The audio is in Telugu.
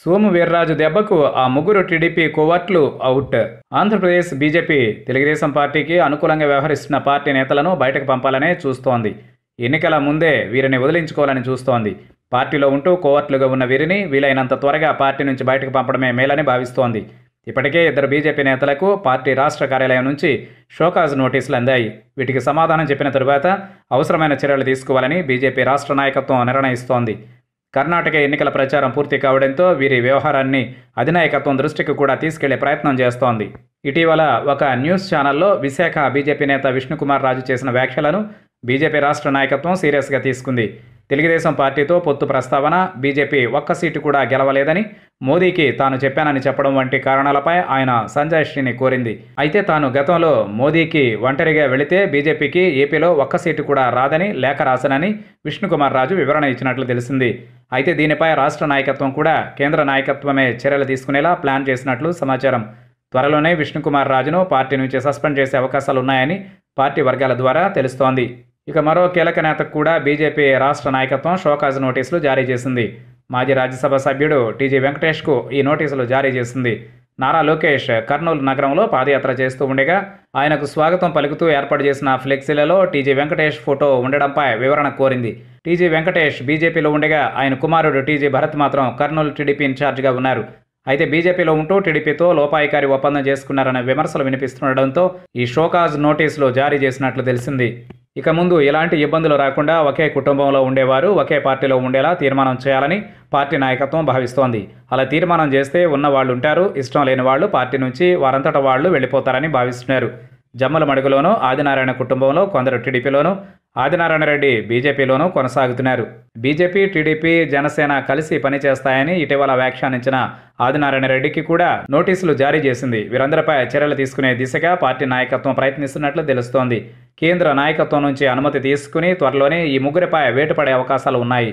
సోము వీర్రాజు దెబ్బకు ఆ ముగ్గురు టీడీపీ కోవర్ట్లు అవుట్. ఆంధ్రప్రదేశ్ బీజేపీ తెలుగుదేశం పార్టీకి అనుకూలంగా వ్యవహరిస్తున్న పార్టీ నేతలను బయటకు పంపాలనే చూస్తోంది. ఎన్నికల ముందే వీరిని వదిలించుకోవాలని చూస్తోంది. పార్టీలో ఉంటూ కోవర్ట్లుగా ఉన్న వీరిని వీలైనంత త్వరగా పార్టీ నుంచి బయటకు పంపడమే మేలని భావిస్తోంది. ఇప్పటికే ఇద్దరు బీజేపీ నేతలకు పార్టీ రాష్ట్ర కార్యాలయం నుంచి షోకాజ్ నోటీసులు అందాయి. వీటికి సమాధానం చెప్పిన తరువాత అవసరమైన చర్యలు తీసుకోవాలని బీజేపీ రాష్ట్ర నాయకత్వం నిర్ణయిస్తోంది. కర్ణాటక ఎన్నికల ప్రచారం పూర్తి కావడంతో వీరి వ్యవహారాన్ని అధినాయకత్వం దృష్టికి కూడా తీసుకెళ్లే ప్రయత్నం చేస్తోంది. ఇటీవల ఒక న్యూస్ ఛానల్లో విశాఖ బీజేపీ నేత విష్ణుకుమార్ రాజు చేసిన వ్యాఖ్యలను బీజేపీ రాష్ట్ర నాయకత్వం సీరియస్గా తీసుకుంది. తెలుగుదేశం పార్టీతో పొత్తు ప్రస్తావన, బీజేపీ ఒక్క సీటు కూడా గెలవలేదని మోదీకి తాను చెప్పానని చెప్పడం వంటి కారణాలపై ఆయన సంజయ్శ్రీని కోరింది. అయితే తాను గతంలో మోదీకి ఒంటరిగా వెళితే బీజేపీకి ఏపీలో ఒక్క సీటు కూడా రాదని లేఖ రాశానని విష్ణుకుమార్ రాజు వివరణ ఇచ్చినట్లు తెలిసింది. అయితే దీనిపై రాష్ట్ర నాయకత్వం కూడా కేంద్ర నాయకత్వమే చర్యలు తీసుకునేలా ప్లాన్ చేసినట్లు సమాచారం. త్వరలోనే విష్ణుకుమార్ రాజును పార్టీ నుంచి సస్పెండ్ చేసే అవకాశాలున్నాయని పార్టీ వర్గాల ద్వారా తెలుస్తోంది. ఇక మరో కీలక నేతకు కూడా బీజేపీ రాష్ట్ర నాయకత్వం షోకాజ్ నోటీసులు జారీ చేసింది. మాజీ రాజ్యసభ సభ్యుడు టీజీ వెంకటేష్కు ఈ నోటీసులు జారీ చేసింది. నారా లోకేష్ కర్నూలు నగరంలో పాదయాత్ర చేస్తూ ఉండగా ఆయనకు స్వాగతం పలుకుతూ ఏర్పాటు చేసిన ఫ్లెక్సీలలో టీజీ వెంకటేష్ ఫోటో ఉండడంపై వివరణ కోరింది. టీజీ వెంకటేష్ బీజేపీలో ఉండగా ఆయన కుమారుడు టీజీ భరత్ మాత్రం కర్నూలు టీడీపీ ఇన్ఛార్జిగా ఉన్నారు. అయితే బీజేపీలో ఉంటూ టీడీపీతో లోపాయికారి ఒప్పందం చేసుకున్నారనే విమర్శలు వినిపిస్తుండడంతో ఈ షోకాజ్ నోటీసులు జారీ చేసినట్లు తెలిసింది. ఇక ముందు ఎలాంటి ఇబ్బందులు రాకుండా ఒకే కుటుంబంలో ఉండేవారు ఒకే పార్టీలో ఉండేలా తీర్మానం చేయాలని పార్టీ నాయకత్వం భావిస్తోంది. అలా తీర్మానం చేస్తే ఉన్న వాళ్ళు ఉంటారు, ఇష్టం లేని వాళ్ళు పార్టీ నుంచి వారంతట వాళ్ళు వెళ్ళిపోతారని భావిస్తున్నారు. జమ్మల మడుగులోనూ ఆదినారాయణ కుటుంబంలో కొందరు టీడీపీలోనూ, ఆదినారాయణ రెడ్డి బీజేపీలోనూ కొనసాగుతున్నారు. బీజేపీ, టీడీపీ, జనసేన కలిసి పనిచేస్తాయని ఇటీవల వ్యాఖ్యానించిన ఆదినారాయణ రెడ్డికి కూడా నోటీసులు జారీ చేసింది. వీరందరిపై చర్యలు తీసుకునే దిశగా పార్టీ నాయకత్వం ప్రయత్నిస్తున్నట్లు తెలుస్తోంది. కేంద్ర నాయకత్వం నుంచి అనుమతి తీసుకుని త్వరలోనే ఈ ముగ్గురిపై వేటు పడే అవకాశాలు ఉన్నాయి.